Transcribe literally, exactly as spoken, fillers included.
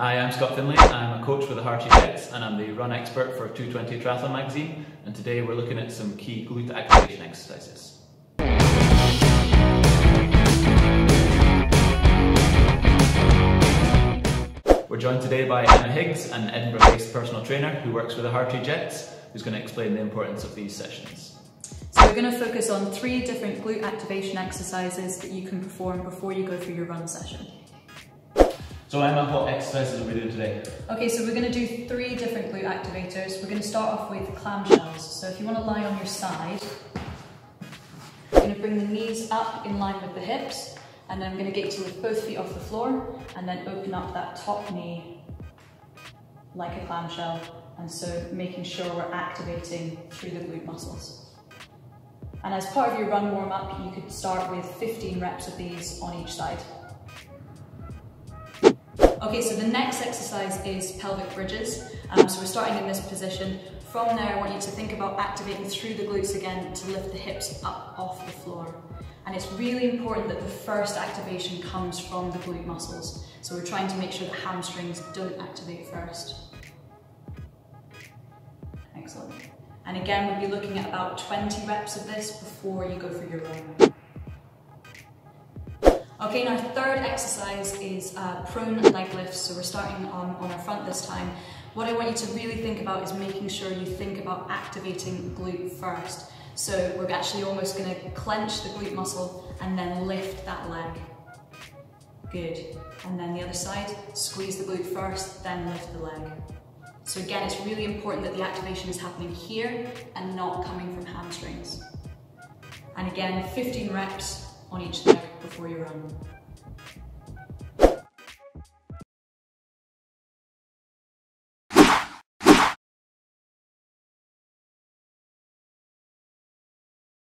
Hi, I'm Scott Finlay. I'm a coach with the Hartree Jets and I'm the run expert for two twenty Triathlon magazine, and today we're looking at some key glute activation exercises. We're joined today by Emma Higgs, an Edinburgh-based personal trainer who works with the Hartree Jets, who's going to explain the importance of these sessions. So we're going to focus on three different glute activation exercises that you can perform before you go through your run session. So Emma, what exercises are we doing today? Okay, so we're going to do three different glute activators. We're going to start off with clamshells. So if you want to lie on your side, you're going to bring the knees up in line with the hips, and then I'm going to get you with both feet off the floor, and then open up that top knee like a clamshell, and so making sure we're activating through the glute muscles. And as part of your run warm-up, you could start with fifteen reps of these on each side. Okay, so the next exercise is pelvic bridges. Um, so we're starting in this position. From there, I want you to think about activating through the glutes again to lift the hips up off the floor. And it's really important that the first activation comes from the glute muscles. So we're trying to make sure that hamstrings don't activate first. Excellent. And again, we'll be looking at about twenty reps of this before you go for your run. Okay, and our third exercise is uh, prone leg lifts, so we're starting on, on our front this time. What I want you to really think about is making sure you think about activating glute first. So we're actually almost going to clench the glute muscle and then lift that leg. Good. And then the other side, squeeze the glute first, then lift the leg. So again, it's really important that the activation is happening here and not coming from hamstrings. And again, fifteen reps on each leg before you run.